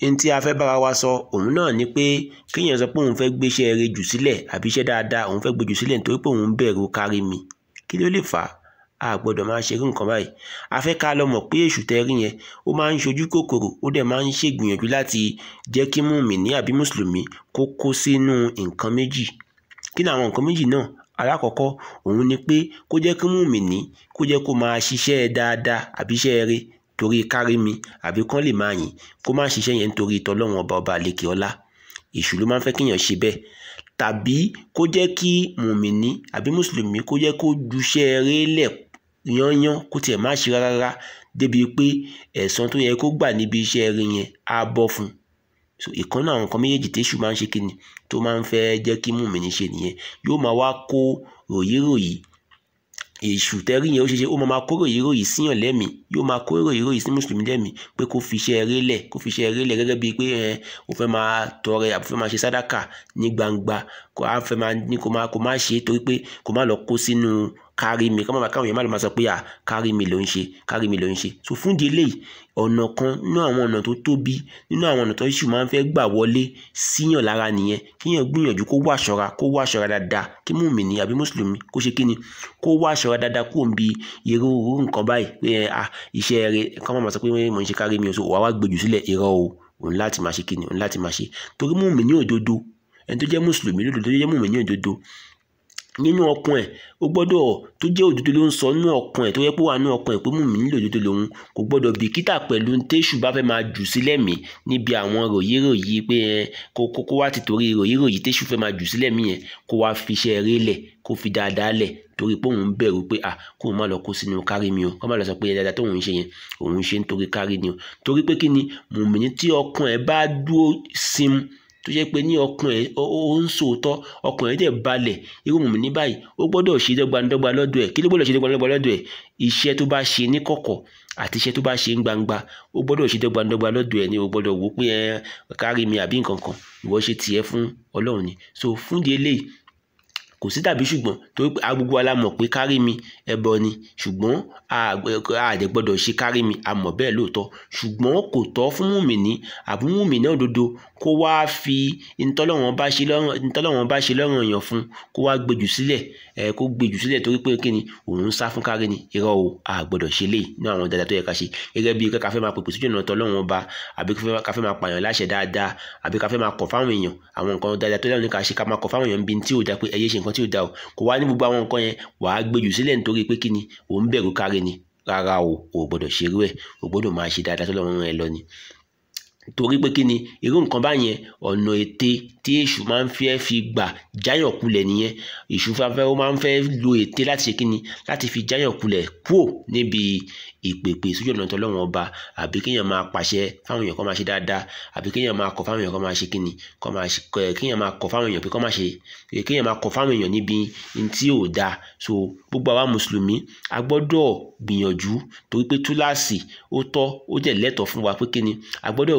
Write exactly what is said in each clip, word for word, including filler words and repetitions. ntí a fẹ́ bára wa sọ òun náà ni pé kíyàn sọ pé òun fẹ́ gbé iṣẹ́ rẹ̀ jù sílẹ̀ àbí iṣẹ́ dáadáa òun fẹ́ gbé jù sílẹ̀ nítorí pé òun bẹ̀rù Karimi. Kí ló lè fà á? A gbọ́dọ̀ máa ṣe irú nǹkan báyìí. A fẹ́ ká lọ mọ̀ pé èṣù tẹ́rí yẹn ó máa ń ṣojú kòkòrò ó dẹ̀ máa ń ṣègbìyànjú láti jẹ́ kí mùmínì àbí mùsùlùmí kó kó sínú nǹkan méjì. Kí ni àwọn nǹkan méjì náà? Alákọ̀ọ́kọ́ òun ni pé kó jẹ́ kí mùmínì kó jẹ́ kó máa ṣiṣẹ́ dáadáa àbí iṣẹ́ rẹ̀ torí Karimi àbí kán lè máa yìn kó má ṣiṣẹ́ yẹn nítorí tọlọ́run ọba ọba àlekè ọlá. Èṣù ló máa ń fẹ́ kéèyàn ṣe bẹ́ẹ̀, tàbí kó jẹ́ kí mùmínì àbí mùsùlùmí kó jẹ́ kó juṣẹ́ rélẹ̀ yányán kó tiẹ̀ má ṣe rárá débi pé ẹ̀san tó yẹ kó gbà níbi iṣẹ́ rẹ̀ yẹn á bọ́ fún un. So ìkànnà àwọn nǹkan méjèèjì téṣù máa ń ṣe kíni tó máa ń fẹ́ jẹ́ kí mùmínì ṣe nìyẹn, yóò máa wá kó ròyíròyí. Èṣù tẹ́rí yẹn ó ṣeṣe ó máa máa kó ròyìnròyì síyàn lẹ́mìí, yóò máa kó ròyìnròyì sí mùsùlùmí lẹ́mìí pé kó fi iṣẹ́ rẹ̀ lẹ̀ kó fi iṣẹ́ rẹ̀ lẹ̀ gẹ́gẹ́ bíi pé ẹ ò fẹ́ máa tọrẹ àbí fẹ́ máa ṣe sádàkà ní gbangba kó á fẹ́ máa ní kó máa kó máa ṣe torí pé kó máa lọ kó sínú Karimi kó máa káwọn èèyàn má lọ máa sọ pé à Karimi ló ń ṣe Karimi ló ń ṣe. So fún ìdí eléyìí ọ̀nà kan nínú àwọn ọ̀nà tó tóbi nínú àwọn ọ̀nà tó Èṣù máa ń fẹ́ gbà wọlé síyàn lára nìyẹn, kíyàn gbìyànjú kó wà ṣọ́ra kó wà ṣọ́ra dáadáa kí mùmínì àbí mùsùlùmí kó ṣe kíni kó wà ṣọ́ra dáadáa kó ń bi irú nǹkan báyìí pé à iṣẹ́ rẹ̀ kó máa sọ pé mo ń ṣe Karimi oṣù wàá wá gbèjù sílẹ̀ irọ́ o òun láti máa ṣe kíni òun láti máa ṣe torí mùmínì òdodo ẹni tó jẹ́ mùsùlùmí lódodo tó jẹ́ mùmínì òdodo nínú ọkàn ẹ̀ ó gbọ́dọ̀ tó jẹ́ òdodo ló ń sọ nínú ọkàn ẹ̀ tó yẹ pé wà nínú ọkàn ẹ̀ pé mùmínì òdodo lòun kò gbọ́dọ̀ bìkítà pẹ̀lú téṣù bá fẹ́ máa jù sí lẹ́mìí níbi àwọn ròyìnròyì pé kó kó wá ti torí ròyìnròyì téṣù fẹ́ máa jù sí lẹ́mìí yẹn kó wá fi iṣẹ́ rẹ̀ lẹ̀ kó fi dáadáa lẹ̀ torí pé òun bẹ̀rù pé à kóun má lọ kó sínú Karimi o kó má lọ sọ pé dáadáa tóun ń ṣe yẹn òun ṣe nítorí Karimi o torí pé kí ni mùmínì tí ọkàn ẹ̀ bá dúró sim tó jẹ́ pé ní ọkàn ẹ̀ ó ń sòótọ́ ọkàn ẹ̀ dẹ̀ balẹ̀ irú mùmínì báyìí ó gbọ́dọ̀ ṣe dọ́gbandọ́gba lọ́dọ̀ ẹ̀ kí ló gbọ́dọ̀ ṣe dọ́gbandọ́gba lọ́dọ̀ ẹ̀ iṣẹ́ tó bá ṣe ní kọ̀kọ̀ àti iṣẹ́ tó bá ṣe ní gbangba ó gbọ́dọ̀ ṣe dọ́gbandọ́gba lọ́dọ̀ ẹ̀ ni ó gbọ́dọ̀ wò pé ẹ Karimi àbí nǹkan kan ìwọ ṣe tiẹ̀ fún Ọlọ́run ni. So fún di eléyìí kò sí tàbí ṣùgbọ́n torí pé gbogbo wa la mọ̀ pé Karimi ẹbọ ni ṣùgbọ́n a dẹ̀ gbọ́dọ̀ ṣe Karimi a mọ̀ bẹ́ẹ̀ lóòótọ́ ṣùgbọ́n kò tọ́ fún mùmínì àbí mùmínì òdodo kó wá fi ntọ́lọ́wọ́n bá ṣe lọ́rùn èèyàn fún kó wá gbèjù sílẹ̀ kó gbèjù sílẹ̀ torí pé kí ni òun sá fún Karimi irọ́ o a gbọ́dọ̀ ṣe léyìí ní àwọn dáadáa tó yẹ ká ṣe gẹ́gẹ́ bí ká fẹ́ máa pèpè sójú ọ̀nà tọ́lọ́wọ́n ọba àbí ká fẹ́ máa pààyàn láṣẹ dáadáa àbí ká fẹ́ máa kọ̀ fáwọn èèyàn àwọn nǹkan dáadáa tó dáhùn ní ká ṣe ká máa kọ̀ fáwọn èèyàn bí tí ò dá pé ẹyẹ ṣe nǹkan tí ò dá o kò wá ní gbogbo àwọn nǹkan yẹn wàá gbèjù sílẹ̀ nítorí pé kí ni òun bẹ̀rù Karimi rárá o ò gbọ́dọ̀ ṣerú ẹ̀ ò gbọ́dọ̀ máa ṣe dáadáa tọ́lọ́run ẹ lọ ni torí pé kí ni irú nǹkan báyẹn ọ̀nà ète tí èṣù máa ń fẹ́ fi gbà jáyàn kulẹ̀ nìyẹn. Èṣù fẹ́ ó máa ń fẹ́ lo ète láti ṣe kí ni láti fi jáyàn kulẹ̀ kúò níbi ìpèpè sójú ọ̀nà tọ́lọ́run ọba àbí kéèyàn máa pàṣẹ fáwọn èèyàn kó máa ṣe dáadáa àbí kéèyàn máa kọ̀ fáwọn èèyàn kó máa ṣe kí ni kéèyàn máa kọ̀ fáwọn èèyàn pé kó máa ṣe kéèyàn máa kọ̀ fáwọn èèyàn níbi tí ò dáa. So gbogbo àwa mùsùlùmí a gbọ́dọ̀ gbìyànjú torí pé túláàsì ó tọ́ ó dẹ̀ lẹ́tọ̀ọ́ fún wa pé kí ni a gbọ́dọ̀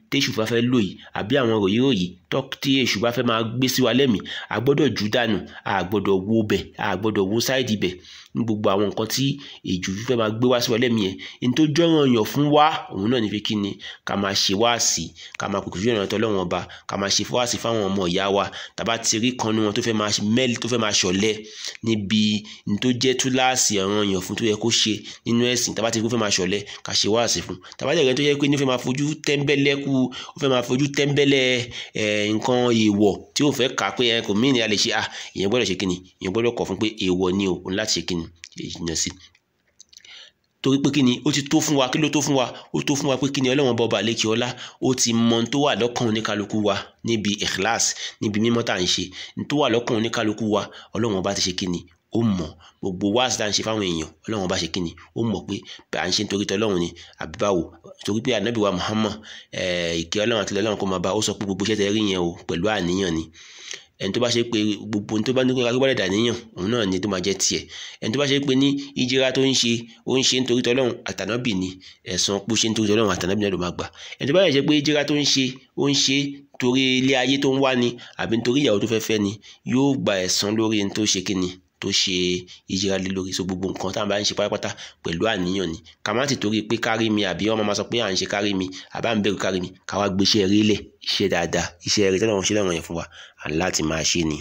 téṣù bá fẹ́ lò yìí àbí àwọn ròyìnròyìn tí èṣù bá fẹ́ máa gbé sí wa lẹ́mìí a gbọ́dọ̀ jù dànù a gbọ́dọ̀ wo bẹ̀ a gbọ́dọ̀ wo sáìdì bẹ̀ ní gbogbo àwọn nǹkan tí èṣù fẹ́ máa gbé wá sí wa lẹ́mìí yẹn ní tó jọ́ràn yàn fún wa òun náà ní fi kí ni ká máa ṣe wáàsí ká máa kùkù fíjọ́ ìrántọ́ lọ́wọ́n ọba ká máa ṣe wáàsí fáwọn ọmọ ìyá wa tàbá ti rí kan ní wọn tó fẹ́ máa mẹ́lì tó fẹ́ máa ṣọ̀lẹ níbi ní tó jẹ́ túláàsì ọ̀ràn yàn fún tó yẹ kó ṣe nínú ẹ̀sìn tàbá ti rí kó fẹ́ máa ṣọ̀lẹ ká ṣe wáàsí fún tàbá ti rí tó yẹ pé ní fẹ́ máa fojú tẹ́ńbẹ́lẹ́kù ó fẹ́ máa fojú tẹ́ńbẹ́lẹ́ nǹkan èèwọ̀ tí ó fẹ́ kà pé ẹ kò mìíràn a lè ṣe à ìyẹn gbọ́dọ̀ ṣe kíni ìyẹn gbọ́dọ̀ kọ̀ fún pé èèwọ̀ ni o láti ṣe kíni ìjìnà sí torí pé kíni ó ti tó fún wa kí ló tó fún wa ó tó fún wa pé kíni Ọlọ́run bọ́ba àlékè ọlá ó ti mọ tó wà lọ́kàn oníkálukú wa níbi ikhlas níbi mímọ́ tá à ń ṣe tó wà lọ́kàn oníkálukú wa Ọlọ́run bá ti ṣe kíni ó mọ̀ gbogbo wáàsí tá à ń ṣe fáwọn èèyàn Ọlọ́run bá ṣe kíni ó mọ̀ pé à ń ṣe nítorí tọlọ́run ni àbí báwo torí pé ànábì wa Muhammad ìkẹ́ Ọlọ́run àti Ọlọ́run kò máa bá ó sọ pé gbogbo iṣẹ́ tẹ rí yẹn o pẹ̀lú àníyàn ni ẹni tó bá ṣe pé gbogbo ẹni tó bá ní kó bá lè dà níyàn òun náà ni tó máa jẹ́ tiẹ̀ ẹni tó bá ṣe pé ní ìjìra tó ń ṣe ó ń ṣe nítorí tọlọ́run àtànábì ni ẹ̀san pé ó ṣe nítorí tọlọ́run àtànábì náà ló máa gbà ẹni tó bá ṣe pé ìjìra tó ń ṣe ó ń ṣe torí ilé ayé tó ń wá ni àbí nítorí ìyàwó tó fẹ́ fẹ́ ni yóò gba ẹ̀san lórí ẹni tó ṣe kíni tó ṣe ìjìra lé lórí. So gbogbo nǹkan tá ń bá ń ṣe pátápátá pẹ̀lú àníyàn ni, ká má ti torí pé Karimi àbí wọ́n máa sọ pé à ń ṣe Karimi àbá ń bẹ̀rù Karimi, ká wá gbé iṣẹ́ rí lẹ̀, iṣẹ́ dáadáa, iṣẹ́ rí tọ́lọ́run ṣe lọ́rùn yẹn fún wa, àti láti máa ṣe ni.